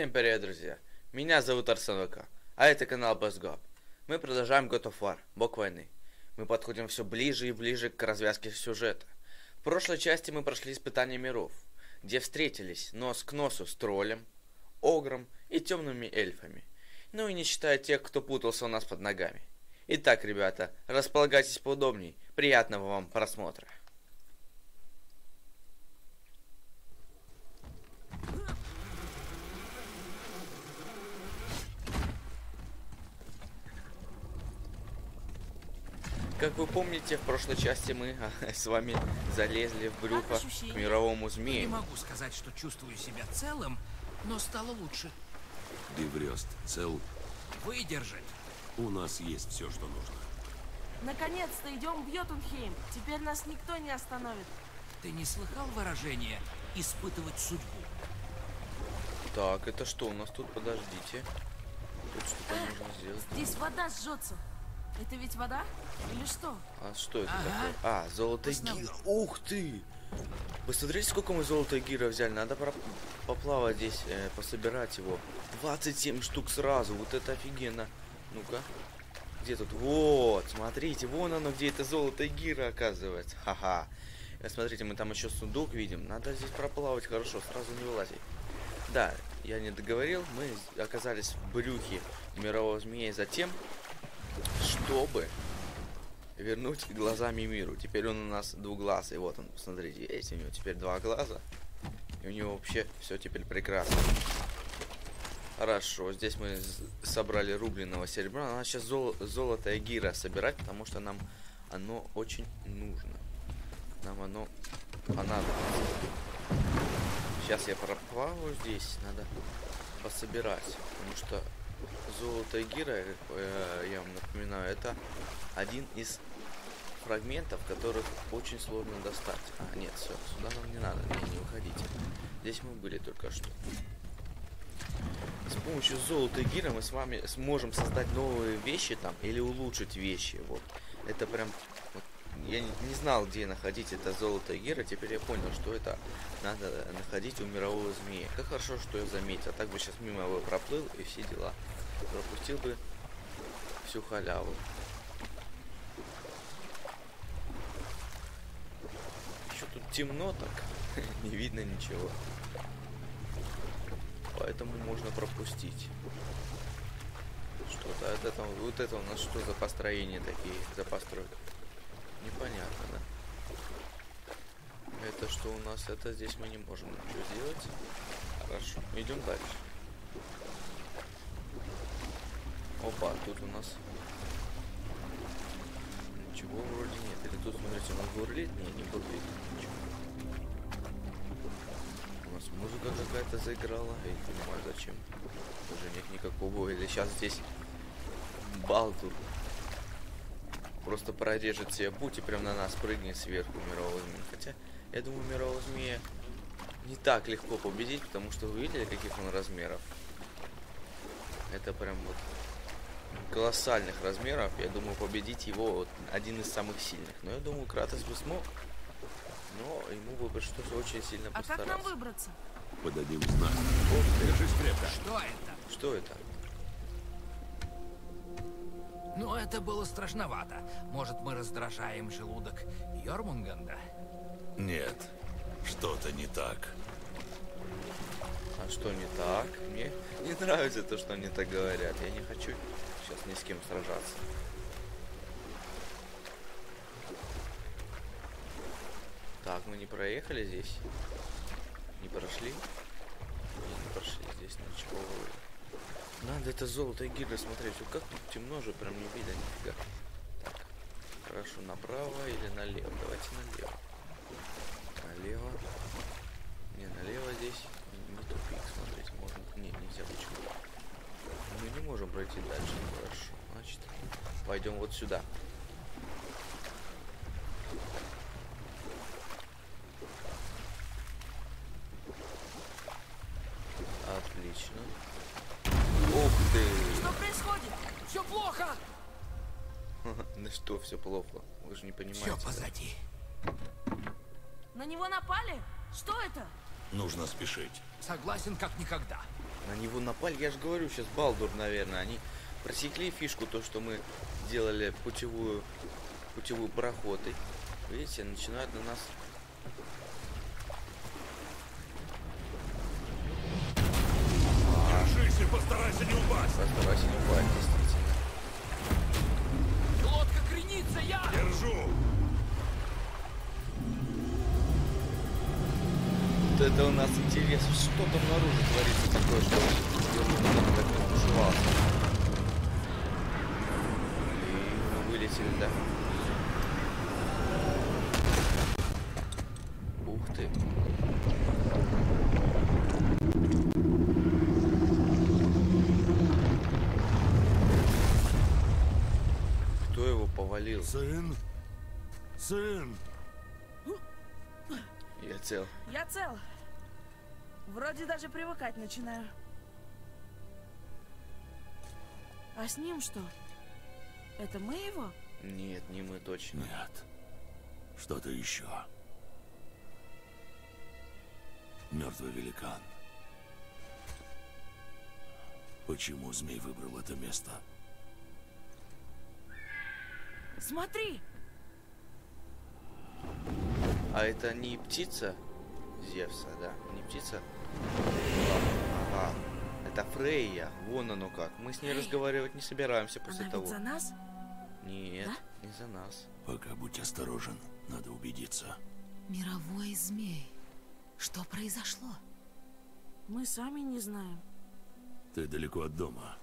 Всем привет, друзья! Меня зовут Арсенвека, а это канал BestGob. Мы продолжаем God of War, бог войны. Мы подходим все ближе и ближе к развязке сюжета. В прошлой части мы прошли испытание миров, где встретились нос к носу с троллем, огром и темными эльфами. Ну и не считая тех, кто путался у нас под ногами. Итак, ребята, располагайтесь поудобней. Приятного вам просмотра. Как вы помните, в прошлой части мы с вами залезли в брюхо к мировому змею. Не могу сказать, что чувствую себя целым, но стало лучше. Деврёст цел. Выдержит. У нас есть все, что нужно. Наконец-то идем в Йотунхейм. Теперь нас никто не остановит. Ты не слыхал выражение «испытывать судьбу»? Так, это что у нас тут? Подождите. Тут что-то нужно сделать. Здесь вода сжется. Это ведь вода? Или что? А что это такое? А, золото гир. Ух ты! Посмотрите, сколько мы золота гира взяли. Надо поплавать здесь, пособирать его. 27 штук сразу. Вот это офигенно. Ну-ка. Где тут? Вот, смотрите. Вон оно, где это золото гира оказывается. Ха-ха. Смотрите, мы там еще сундук видим. Надо здесь проплавать хорошо. Сразу не вылазить. Да, я не договорил. Мы оказались в брюхе мирового змея. Затем... чтобы вернуть глазами миру. Теперь он у нас двуглазый. Вот он, смотрите, есть у него теперь два глаза. И у него вообще все теперь прекрасно. Хорошо, здесь мы собрали рубленого серебра. Надо сейчас золото гира собирать, потому что нам оно очень нужно. Нам оно понадобится. Сейчас я проплаваю здесь. Надо пособирать, потому что... золото гира, я вам напоминаю, это один из фрагментов, которых очень сложно достать. А, нет, все, сюда нам не надо, не уходите. Здесь мы были только что. С помощью золота гира мы с вами сможем создать новые вещи там или улучшить вещи. Вот, это прям... Вот, я не знал, где находить это золото гира, теперь я понял, что это надо находить у мирового змея. Как хорошо, что я заметил. А так бы сейчас мимо его проплыл и все дела. Пропустил бы всю халяву. Еще тут темно так, не видно ничего. Поэтому можно пропустить. Что-то от этого, вот это у нас что за построения такие, за постройка. Непонятно, да? Это что у нас? Это здесь мы не можем ничего сделать. Хорошо, идем дальше. Опа, тут у нас ничего вроде нет. Или тут, смотрите, он бурлит? Нет, не бурлит. Ничего. У нас музыка какая-то заиграла. Я не понимаю, зачем. Уже нет никакого. Или сейчас здесь Балдер просто прорежет себе путь и прям на нас прыгнет сверху мирового змея. Хотя, я думаю, мирового змея не так легко победить, потому что вы видели, каких он размеров? Это прям вот колоссальных размеров. Я думаю, победить его вот один из самых сильных. Но я думаю, Кратос бы смог, но ему бы пришлось очень сильно постараться. А как нам выбраться? Подадим знак. Держись крепко. Что это? Что это? Но это было страшновато. Может, мы раздражаем желудок Йормунганда? Нет, что-то не так. А что не так? Мне не нравится то, что они так говорят. Я не хочу сейчас ни с кем сражаться. Так, мы не проехали здесь. Не прошли. Не прошли здесь ничего. Надо это золото и гирло смотреть. Вот как тут темно же, прям не видно нифига. Так, хорошо, направо или налево? Давайте налево. Налево. Не, налево здесь не тупик, смотрите, можно... Не, нельзя, почему? Мы не можем пройти дальше, хорошо. Значит, пойдем вот сюда. Отлично. Ух ты! Что происходит? Все плохо! Ну что, все плохо? Вы же не понимаете. Все позади. На него напали? Что это? Нужно спешить. Согласен, как никогда. На него напали, я же говорю, сейчас Балдур, наверное. Они просекли фишку, то, что мы делали путевую проход. И, видите, начинают на нас... Держись и постарайся не упасть. Постарайся не упасть, действительно. Лодка кренится, я... Держу. Это у нас интересно, что там наружу творится такое, что Йормунганд так разбушевался. И мы вылетели, да? Ух ты. Кто его повалил? Сын? Сын! Я цел. Я цел. Вроде даже привыкать начинаю. А с ним что? Это мы его? Нет, не мы точно. Нет. Что-то еще. Мертвый великан. Почему змей выбрал это место? Смотри! А это не птица Зевса, да? Не птица? Ага. Это Фрейя. Вон оно как. Мы с ней разговаривать не собираемся после того. Она ведь за нас? Нет, да? Не за нас. Пока будь осторожен. Надо убедиться. Мировой змей. Что произошло? Мы сами не знаем. Ты далеко от дома.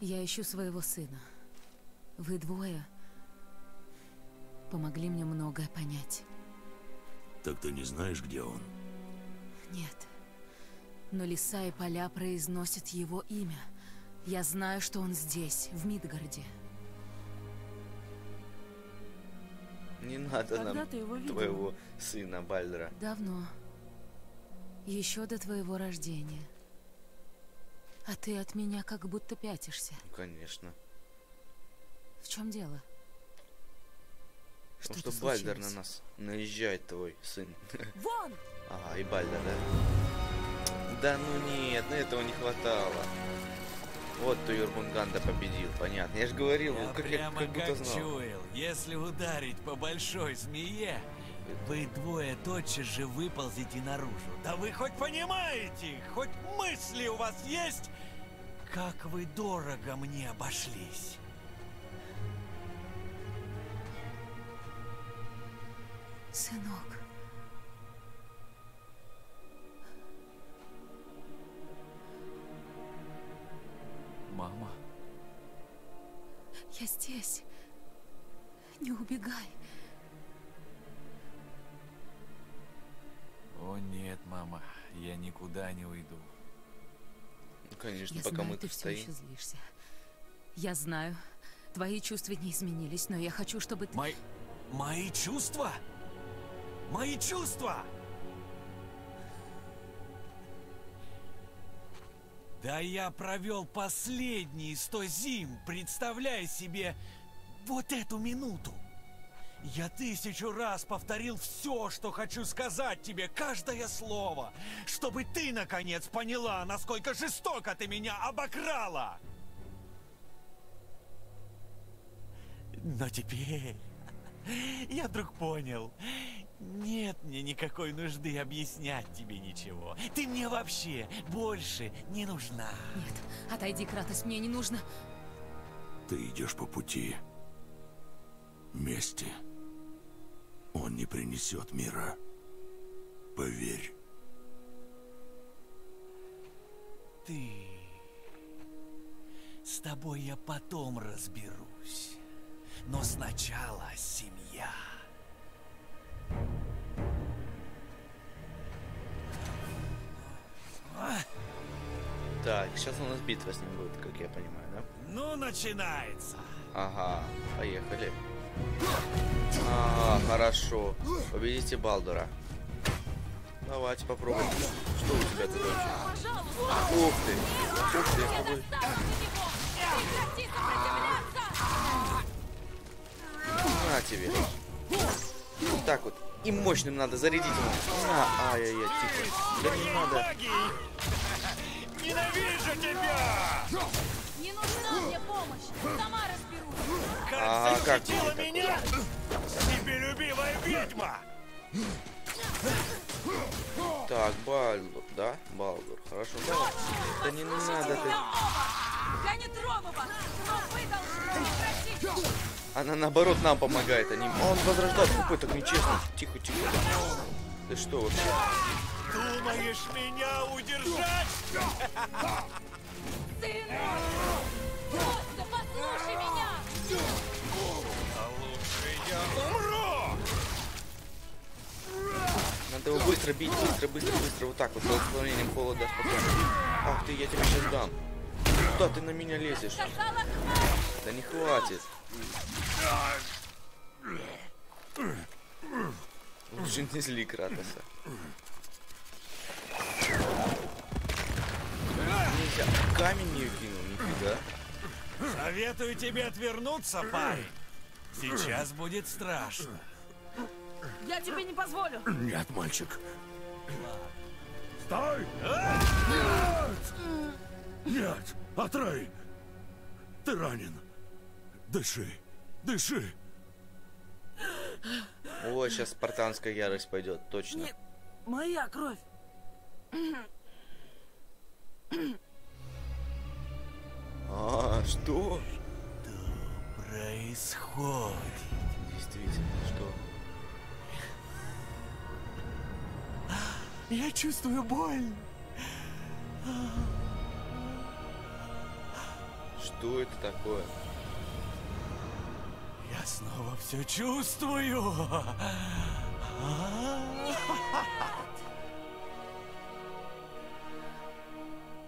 Я ищу своего сына. Вы двое помогли мне многое понять. Так ты не знаешь, где он? Нет. Но леса и поля произносят его имя. Я знаю, что он здесь, в Мидгарде. Не надо нам твоего сына, Бальдра. Давно. Еще до твоего рождения. А ты от меня как будто пятишься. Ну, конечно. В чем дело? Потому что Балдер на нас наезжает, твой сын. Вон! Ага, и Балдер, да? Да ну нет, на этого не хватало. Вот ты Йормунганда победил, понятно. Я же говорил, он как будто знал. Чуял, если ударить по большой змее, вы двое тотчас же выползите наружу. Да вы хоть понимаете, хоть мысли у вас есть, как вы дорого мне обошлись. Сынок. Мама. Я здесь. Не убегай. О нет, мама. Я никуда не уйду. Ну, конечно, я пока знаю, мы ты все еще злишься. Я знаю. Твои чувства не изменились, но я хочу, чтобы ты... Мои чувства? Мои чувства! Да я провел последние 100 зим, представляя себе вот эту минуту. Я 1000 раз повторил все, что хочу сказать тебе, каждое слово, чтобы ты, наконец, поняла, насколько жестоко ты меня обокрала. Но теперь я вдруг понял... Нет мне никакой нужды объяснять тебе ничего. Ты мне вообще больше не нужна. Нет, отойди, Кратос, мне не нужно. Ты идешь по пути мести. Он не принесет мира. Поверь. Ты... С тобой я потом разберусь. Но сначала семья. Так, сейчас у нас битва с ним будет, как я понимаю, да? Ну, начинается. Ага, поехали. А, хорошо. Победите Балдура. Давайте попробуем. Что у тебя тут? Ух ты! Ух ты, я буду... На тебе. Вот так вот. И мощным надо зарядить его. Ай-яй-яй, тихо. Да не надо. Ненавижу тебя! Не нужна мне помощь! Сама разберусь! Как защитила меня? Себелюбивая ведьма! Так, Балдер, да? Балдер, хорошо, да? Да не надо ты. Она наоборот нам помогает, а не... Он возрождает купы, так нечестно. Тихо, тихо. Ты что вообще? Думаешь меня удержать? Сын! Просто послушай меня! А лучше я умру! Надо его быстро бить, быстро. Вот так вот, под управлением холода. Ах ты, я тебе сейчас дам. Куда ты на меня лезешь? Сказала, да не хватит. Лучше не зли Кратоса. Нельзя. Камень не кинул, нифига. Советую тебе отвернуться, парень. Сейчас будет страшно. Я тебе не позволю. Нет, мальчик. Стой! Нет! Нет, Атрей! Ты ранен. Дыши, дыши. Ой, сейчас спартанская ярость пойдет, точно. Нет, моя кровь. А что? Что происходит? Действительно, что? Я чувствую боль. Что это такое? Я снова все чувствую.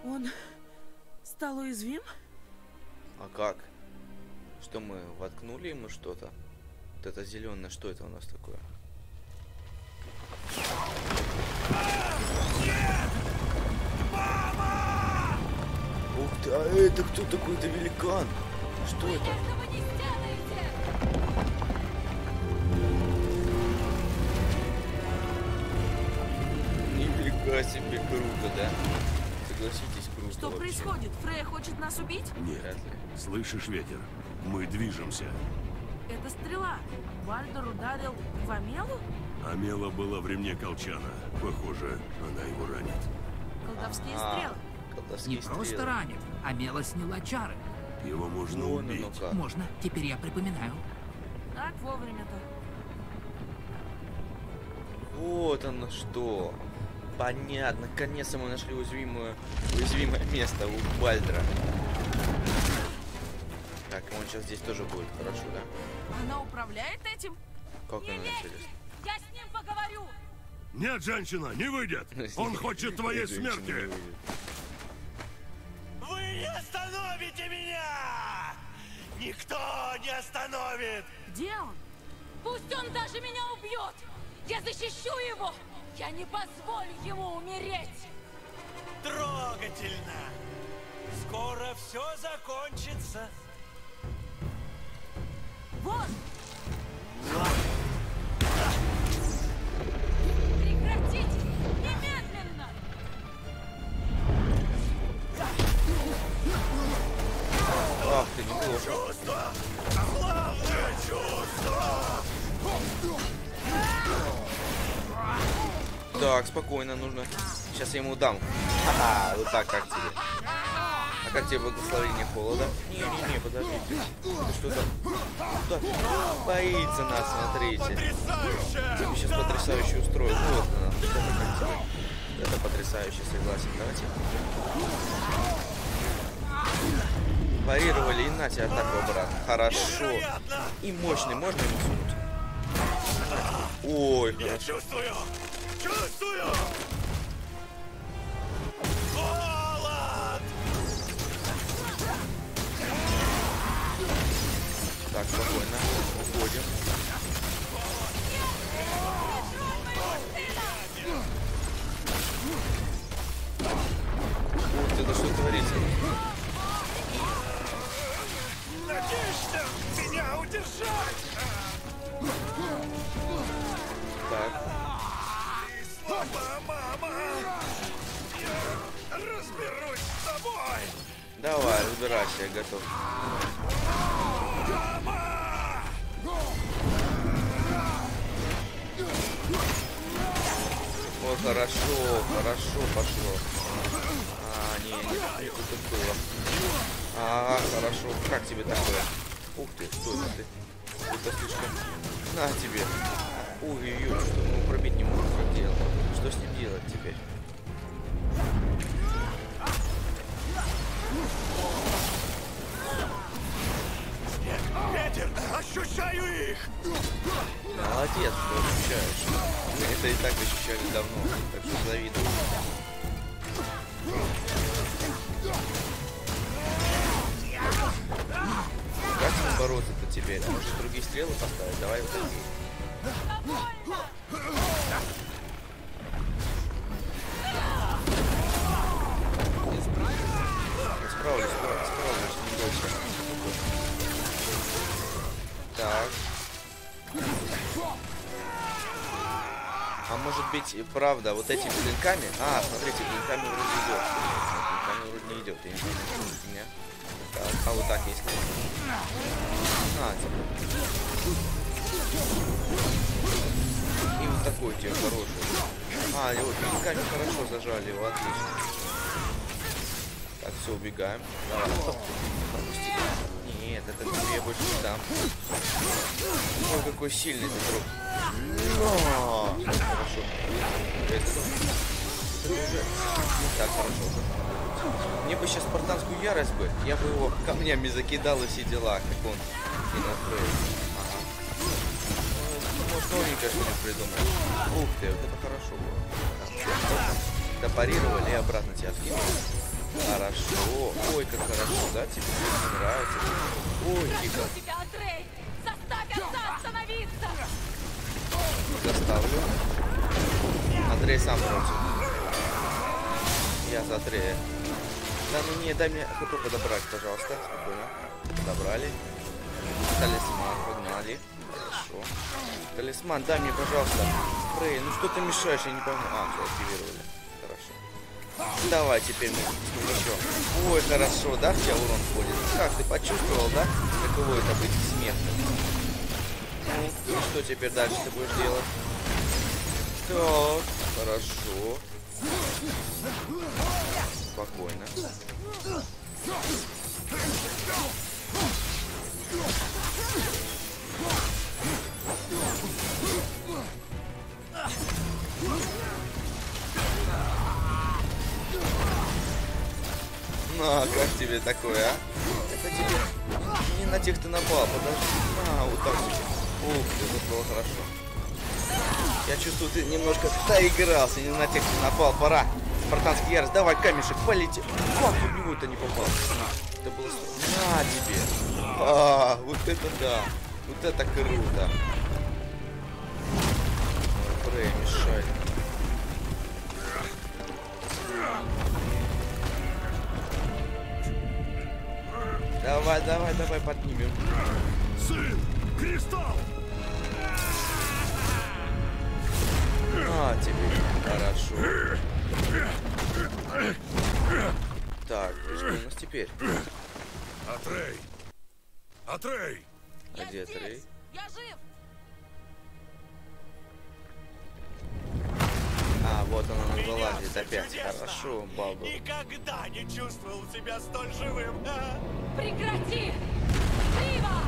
Он стал уязвим? А как? Что мы воткнули ему что-то? Вот это зеленое, что это у нас такое? Ух ты, а это кто такой-то великан? Что это? Нифига себе, круто, да? Согласитесь, круто. Что вообще происходит? Фрейя хочет нас убить? Нет. Слышишь, ветер? Мы движемся. Это стрела. Балдер ударил в Амелу? Амела была в ремне колчана. Похоже, она его ранит. Колдовские стрелы. Не просто ранит, а Мела сняла чары. Его можно убить. Можно, теперь я припоминаю. Так вовремя-то. Вот оно что. Понятно, наконец-то мы нашли уязвимое место у Бальдера. Так, он сейчас здесь тоже будет, хорошо, да? Она управляет этим? Как она, интересно? Я с ним поговорю! Нет, женщина, не выйдет! Он хочет твоей смерти! Не остановите меня! Никто не остановит! Где он? Пусть он даже меня убьет! Я защищу его! Я не позволю ему умереть! Трогательно! Скоро все закончится! Вот! Прекратите! Немедленно! Ах ты, неплохо. Чувство! Главное чувство! Так, спокойно нужно. Сейчас я ему дам. Ха-ха, вот так, как тебе? А как тебе благословение холода? Не-не-не, подождите. Это что за... Куда? Боится нас, смотрите. Тебе сейчас потрясающе устроит. Вот она. Это потрясающе, согласен. Давайте. Парировали и на тебя атаку обратно. Хорошо. И мощный, можно ему сунуть? Ой, я хорошо. Чувствую! Чувствую! Холод! Так, спокойно. Уходим. Ух, это что творится? Надеешься меня удержать? Так. Ты слаба, мама! Я разберусь! Давай, убирайся, я готов. О, хорошо, хорошо пошло. А, не, не тут было. А, хорошо. Как тебе такое? Ух ты, стой, ты. Это слишком. На тебе. Ой-ой-ой, что мы его пробить не можем, как делать. Что с ним делать теперь? Ветер! Ощущаю их! Молодец, что ощущаешь. Это и так ощущали давно, так что завидую. Как с ним бороться-то теперь? Может, другие стрелы поставить? Давай вот такие. Справлюсь, справлюсь, не бойся. Так. А может быть и правда вот этими клинками? А, смотрите, клинками вроде идет. Клинками вроде не идет, я не знаю, меня. Так, а вот так есть. А, типа. И вот такой тебе хороший. А, его клинками хорошо зажали, его отлично. Так, все, убегаем. Давай. Нет, это я больше не дам. Ой, какой сильный этот друг. Но! Хорошо. Это уже... Так, хорошо. Мне бы сейчас спартанскую ярость бы. Я бы его камнями закидал и все дела, как он. И на Фрейе. Ага. Может, новенькое что-нибудь придумал. Ух ты, вот это хорошо было. Допарировали и обратно тебя откинули. Хорошо. Ой, как хорошо, да? Тебе нравится. Ой, тихо. Заставлю. Атрей сам против. Я за Атрея. Да, ну не, дай мне хп подобрать, пожалуйста. Спокойно. Подобрали. Талисман, погнали. Хорошо. Талисман, дай мне, пожалуйста. Фрей, ну что ты мешаешь, я не пойму. А, все, активировали. Давай теперь мы. Ой, хорошо, да, в тебя урон входит. Как ты почувствовал, да? Каково это быть смертным? Ну, и что теперь дальше ты будешь делать? Так, хорошо. Спокойно. На, как тебе такое, а? Это тебе. Не на тех ты напал, подожди. А, вот так. Ух, это было хорошо. Я чувствую, ты немножко доигрался. Не на тех ты напал, пора. Спартанский ярость, давай камешек, полети. Как в него-то не попал? Это было... На тебе. А, вот это да. Вот это круто. Фрей мешает. Давай, давай, давай, поднимем. Сын, кристалл! А, теперь хорошо. Так, что у нас теперь? Атрей! Атрей! А где Атрей? Я жив! А, вот она нам вылазит опять. Чудесно. Хорошо, баба. Никогда не чувствовал себя столь живым. Да? Прекрати! Живо!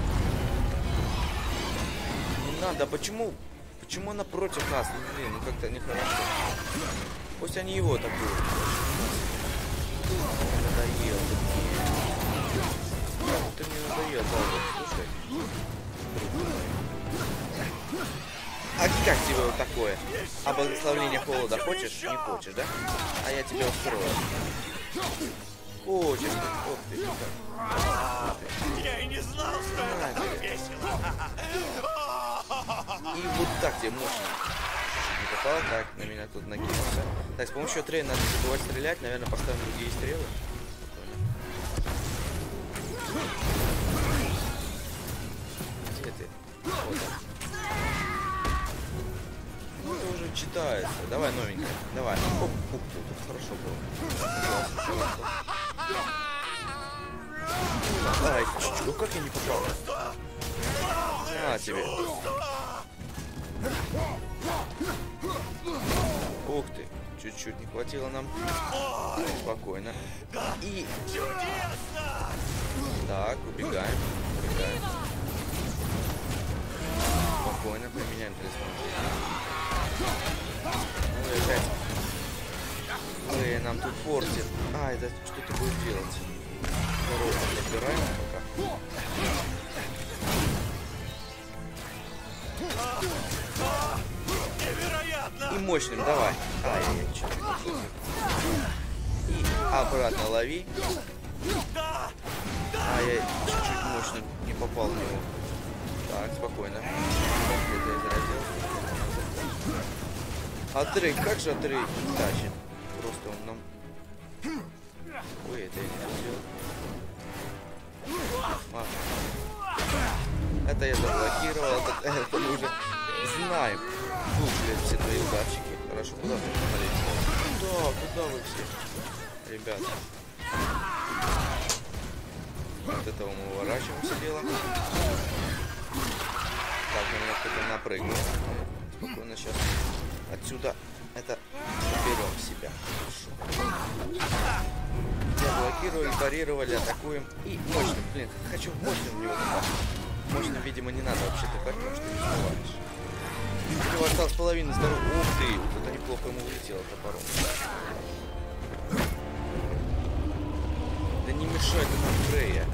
Не надо, почему? Почему она против нас? Ну, блин, ну как-то нехорошо. Пусть они его атакуют. Надоел. Ты мне надоел, баба, слушай. А как тебе вот такое? А благословление холода хочешь? Не хочешь, да? А я тебя устрою. Хочешь? Ох ты, как. Я и не знал, что это так весело. И вот так тебе можно. Не попало, так на меня тут накинулся. Так, с помощью Атрея надо не забывать стрелять. Наверное, поставим другие стрелы. Где ты? Вот так. Уже читается. Давай, новенькая. Давай. Оп, оп, тут хорошо было. Ай, ну как я не попал? На тебе. Ух ты, чуть-чуть не хватило нам. Спокойно. И... Так, убегаем. Убегаем. Спокойно применяем талисман. Уезжай. Эй, нам тут портит. Ай, да что ты будешь делать? Забираем пока. И мощным, давай. Ай, я чуть не пошел. И обратно лови. А я чуть-чуть мощным не попал в него. Так, спокойно. Атрей, как же Атрей тащит? Просто он нам... Ой, это я не хотел. А. Это я заблокировал, это мы уже знаем. Ну, блядь, все твои ударчики. Хорошо, куда вы попали? Да, куда вы все? Ребята. От этого мы уворачиваем все дело. Так, наверное, кто-то напрыгнул. Спокойно сейчас. Отсюда это берем себя. Хорошо. Заблокировали, парировали, атакуем. И мощным, блин, хочу мощным в него напасть. Мощным, видимо, не надо вообще тупать, потому что не успеваешь. У него осталось половина здоровья. Ух ты, вот это неплохо ему улетело топором. Да не мешай ты нам, Фрейя.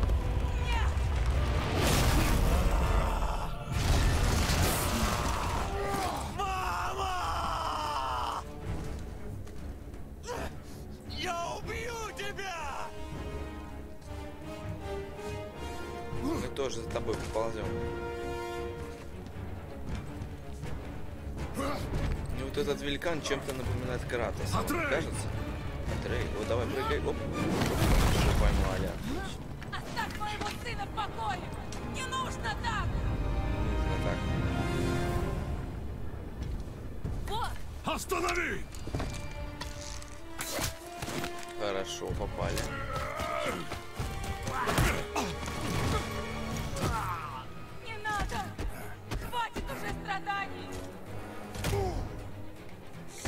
Тоже за тобой поползем. И вот этот великан чем-то напоминает Кратоса. Атрей! Кажется? Атрей. Вот давай прыгай. Оп. Что поймали. Оставь моего сына в покое. Не нужно так. Нужно так. Останови! Хорошо, попали.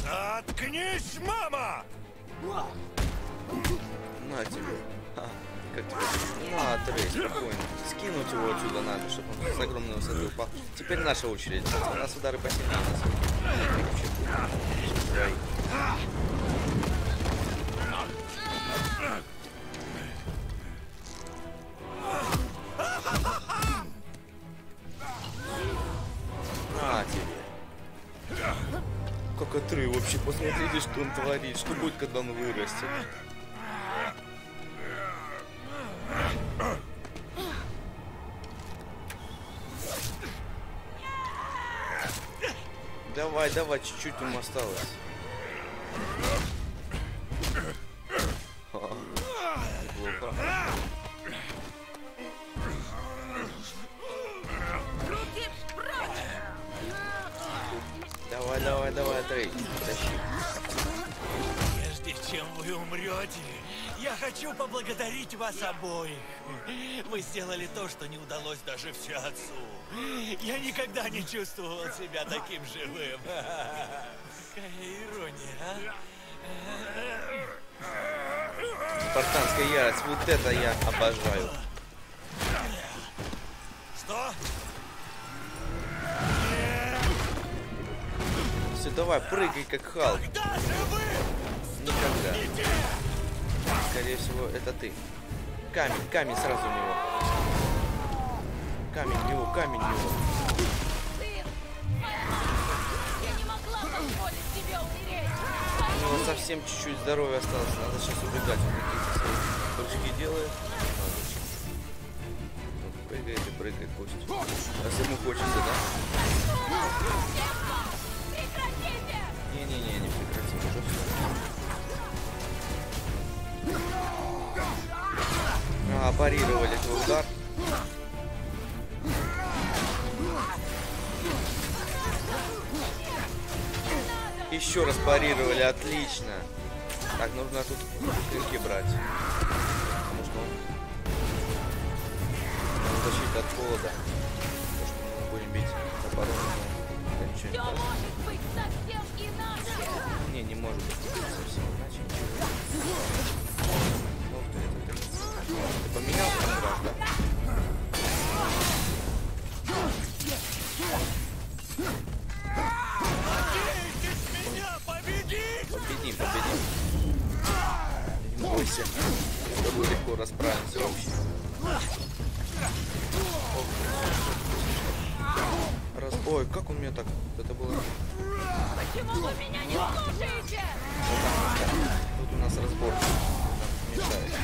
Заткнись, мама! На тебе. А, как тебе? На, Атрей, спокойно. Скинуть его отсюда надо, чтобы он с огромной высоты упал. Теперь наша очередь. У нас удары посильнее. На тебе. Как Атрей вообще, посмотрите, что он творит, что будет, когда он вырастет. Давай, давай, чуть-чуть ему осталось. Давай, давай, давай, Атрей, тащи. Прежде чем вы умрете, я хочу поблагодарить вас обоих. Вы сделали то, что не удалось даже отцу. Я никогда не чувствовал себя таким живым. Какая ирония, а? Спартанская ярость, вот это я обожаю. Что? Все, давай, прыгай как Халк. Никогда. Скорее всего, это ты. Камень, камень сразу в него. Камень в него, камень в него. У него совсем чуть-чуть здоровья осталось. Надо сейчас убегать. Он какие-то прыжки делает. Прыгает и прыгает, пусть. Раз ему хочется, да? Не-не-не, не прекрати, уже все. А, парировали этот удар. Еще раз парировали, отлично. Так, нужно тут крюки брать. Потому что он защита от холода. То, что мы будем бить топором. Все может быть совсем иначе. Не, не может быть совсем иначе. Ну кто это? Ты поменял контракт, да? Победи, победи. Не бойся. Это будет легко расправиться вообще. Раз... Ой, как он меня так... Это было... Почему вы меня не слушаете? Вот тут у нас разбор. Мешает.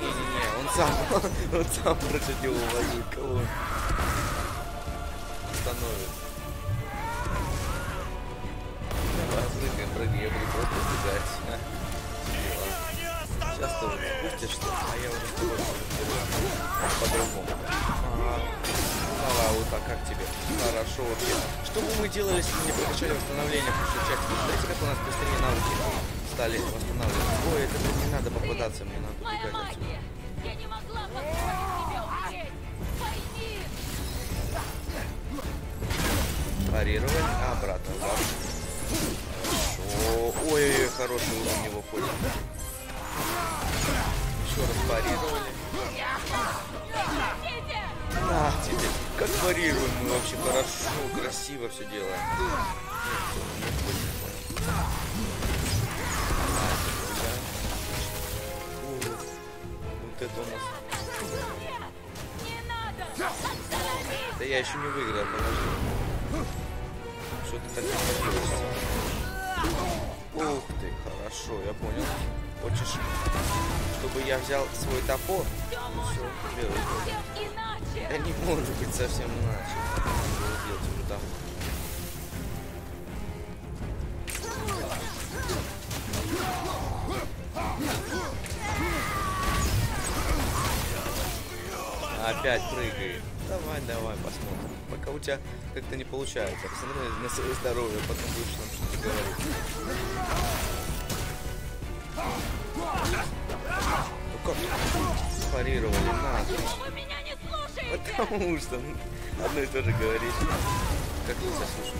Не-не-не, он сам против него ловит, кого он остановит. Давай, прыгай, прыгай, я буду просто сбегать. Сейчас тоже запустишь, что ли? А я уже с тобой по-другому. Давай, вот так, как тебе? Хорошо, вообще. Что бы мы делали, если бы не прокачали восстановление в прошлой части? Смотрите, как у нас быстрее навыки стали восстанавливать. Ой, это не надо попадаться, мне надо. Моя магия! Я не могла позволить тебе умереть! Пойми! Парировать, а обратно. Хорошо. Ой-ой-ой, хороший уровень его ходит. Еще раз парировали. Ах, тебе! Как парируем мы вообще хорошо, красиво все делаем. Это у нас... Не надо! Да я еще не выиграл, положил. Что-то так не получилось. Ух ты, хорошо, я понял. Хочешь, чтобы я взял свой топор? Все, беру. Да не может быть совсем иначе. Делать уже. Опять прыгай. Давай, давай, посмотрим. Пока у тебя как-то не получается. Посмотри на свое здоровье, потом будешь нам что-то говорить. Ну как? Парировали, на. Почему вы меня не слушаете? Потому что одно и то же говоришь. Как не заслушаю.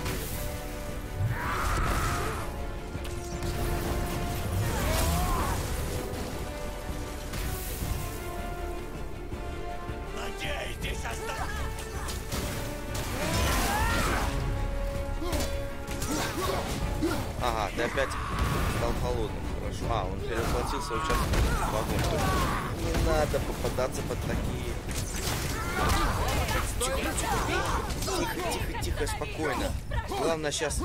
Ага, ты опять стал холодным, хорошо. А, он перехватился, сейчас в огонь. Не надо попадаться под такие. Тихо, тихо, тихо, спокойно. Главное сейчас.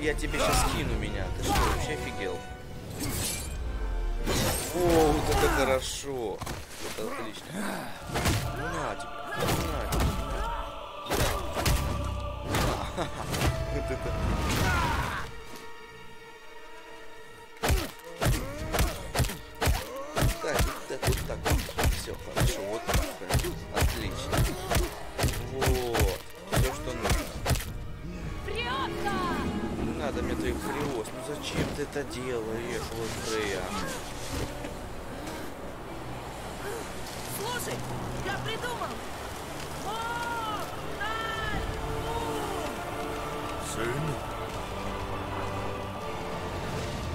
Я тебе сейчас кину меня. Ты что, вообще офигел? О, вот это хорошо. Это отлично. На тебе, на тебе. Вот это. Так, так, вот так. Все хорошо, вот так. Отлично. Вот. Все, что нужно. Не надо мне твоих фриоз. Ну зачем ты это делаешь, вот Фрейя? Слушай, я придумал.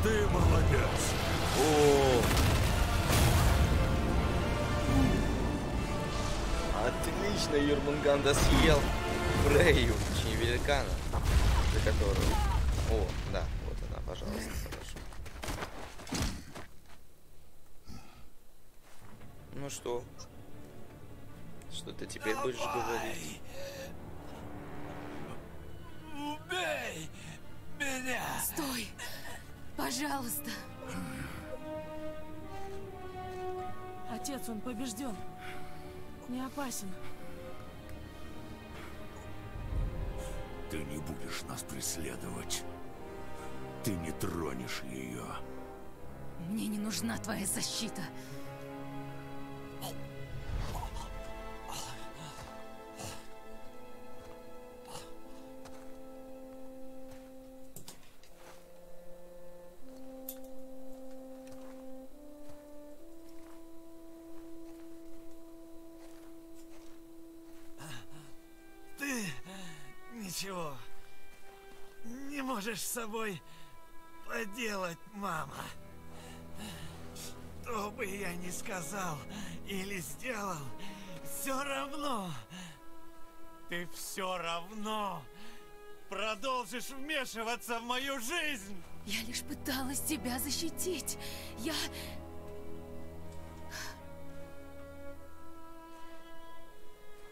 Ты молодец. О, отлично, Йормунганда съел Фрейю, точнее великана, за которую. О, да, вот она, пожалуйста, хорошо. Ну что, что ты теперь будешь говорить? Убей меня! Стой! Пожалуйста! Отец, он побежден. Не опасен. Ты не будешь нас преследовать. Ты не тронешь ее. Мне не нужна твоя защита. Ничего не можешь с собой поделать, мама. Что бы я ни сказал или сделал, все равно, ты все равно продолжишь вмешиваться в мою жизнь. Я лишь пыталась тебя защитить. Я...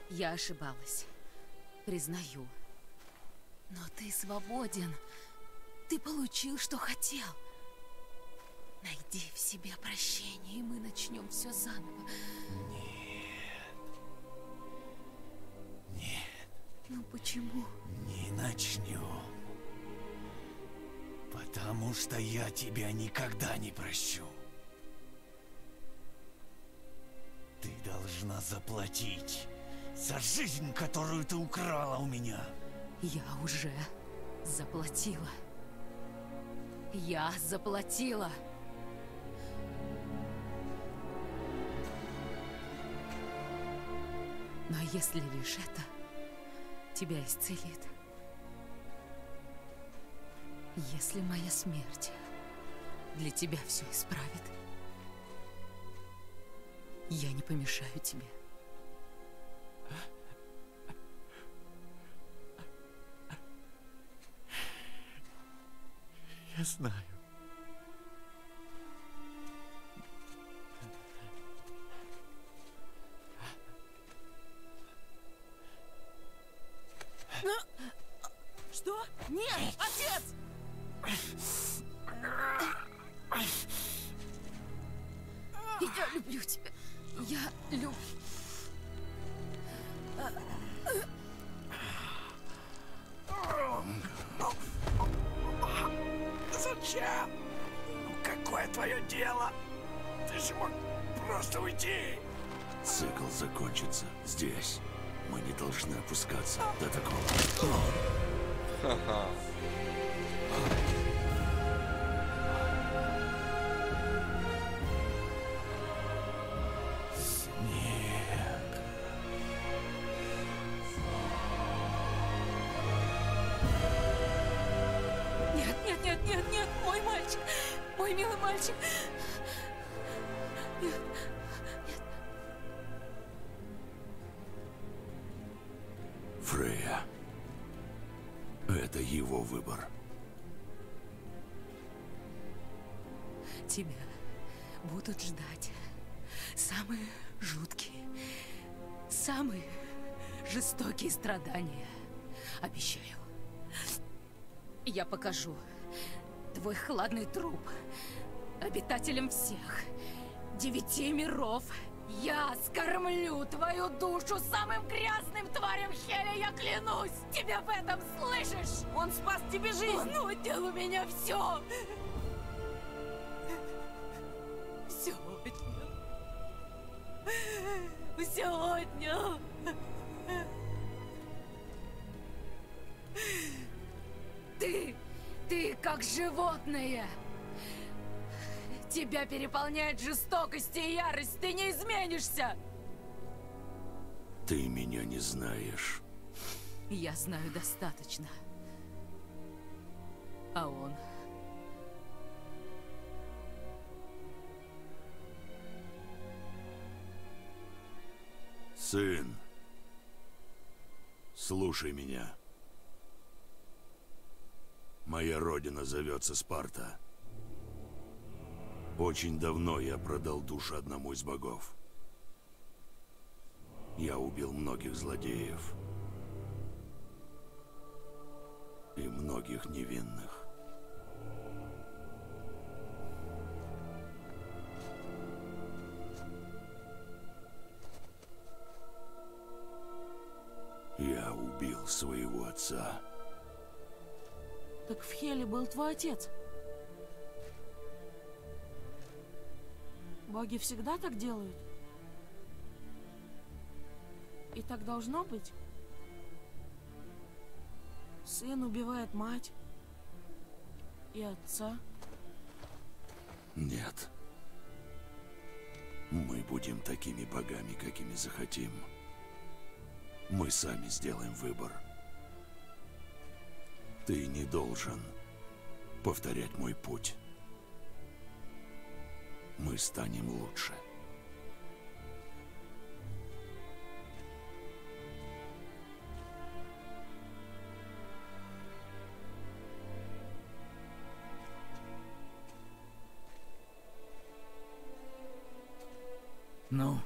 Я ошибалась. Признаю. Но ты свободен. Ты получил, что хотел. Найди в себе прощение, и мы начнем все заново. Нет. Нет. Ну почему? Не начнем. Потому что я тебя никогда не прощу. Ты должна заплатить за жизнь, которую ты украла у меня. Я уже заплатила. Я заплатила. Но если лишь это тебя исцелит, если моя смерть для тебя все исправит, я не помешаю тебе. Я знаю. Что? Нет, отец! Я люблю тебя. Я люблю. Зачем? Ну какое твое дело? Ты же мог просто уйти. Цикл закончится здесь. Мы не должны опускаться до такого. Ха-ха. Страдания. Обещаю. Я покажу твой хладный труп обитателям всех 9 миров. Я скормлю твою душу самым грязным тварям Хеля, я клянусь! Тебя в этом слышишь? Он спас тебе жизнь! Он отнял у меня все! Все отнял! Все отнял! Ты как животное. Тебя переполняет жестокость и ярость. Ты не изменишься. Ты меня не знаешь. Я знаю достаточно. А он... Сын, слушай меня. Моя родина зовется Спарта. Очень давно я продал душу одному из богов. Я убил многих злодеев. И многих невинных. Я убил своего отца. Так в Хеле был твой отец. Боги всегда так делают? И так должно быть? Сын убивает мать и отца? Нет. Мы будем такими богами, какими захотим. Мы сами сделаем выбор. Ты не должен повторять мой путь. Мы станем лучше. Ну,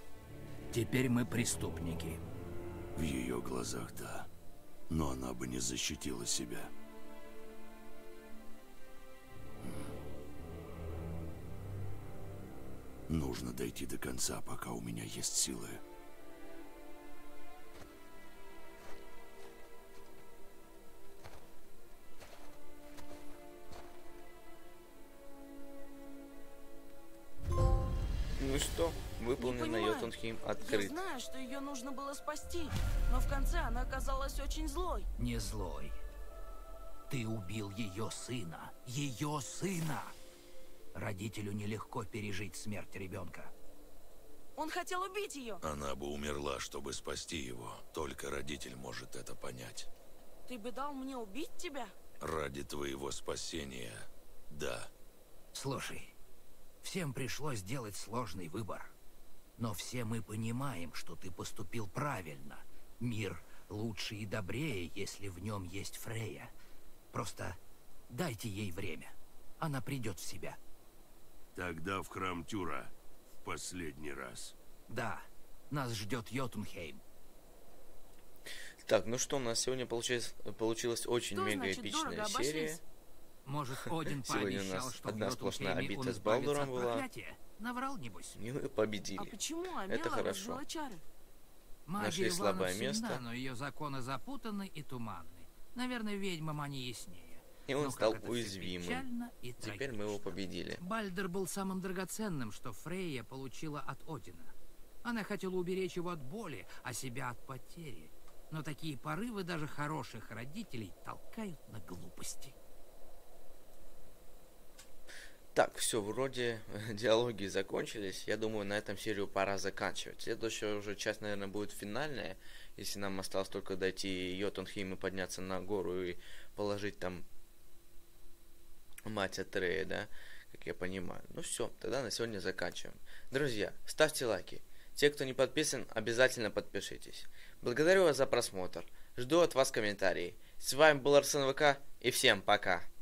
теперь мы преступники. В ее глазах, да. Но она бы не защитила себя. Нужно дойти до конца, пока у меня есть силы. Ну что, выполнено Йотунхейм открыт. Я знаю, что ее нужно было спасти, но в конце она оказалась очень злой. Не злой. Ты убил ее сына. Ее сына! Родителю нелегко пережить смерть ребенка. Он хотел убить ее. Она бы умерла, чтобы спасти его. Только родитель может это понять. Ты бы дал мне убить тебя? Ради твоего спасения, да. Слушай, всем пришлось делать сложный выбор. Но все мы понимаем, что ты поступил правильно. Мир лучше и добрее, если в нем есть Фрейя. Просто дайте ей время. Она придет в себя. Тогда в храм Тюра. В последний раз. Да. Нас ждет Йотунхейм. Так, ну что, у нас сегодня получилась очень мега-эпичная серия. Может, Один пообещал, у нас что одна сплошная обида с Балдером была. Наврал, небось. И мы победили. А почему? Это хорошо. Нашли слабое место. Но ее законы запутаны и туманны. Наверное, ведьмам они яснее. И он стал уязвимым. Теперь мы его победили. Балдер был самым драгоценным, что Фрейя получила от Одина. Она хотела уберечь его от боли, а себя от потери. Но такие порывы даже хороших родителей толкают на глупости. Так, все, вроде диалоги закончились. Я думаю, на этом серию пора заканчивать. Следующая уже часть, наверное, будет финальная. Если нам осталось только дойти Йотунхейм и подняться на гору и положить там мать Атрея, да, как я понимаю. Ну все, тогда на сегодня заканчиваем. Друзья, ставьте лайки. Те, кто не подписан, обязательно подпишитесь. Благодарю вас за просмотр. Жду от вас комментарии. С вами был Арсенвека и всем пока.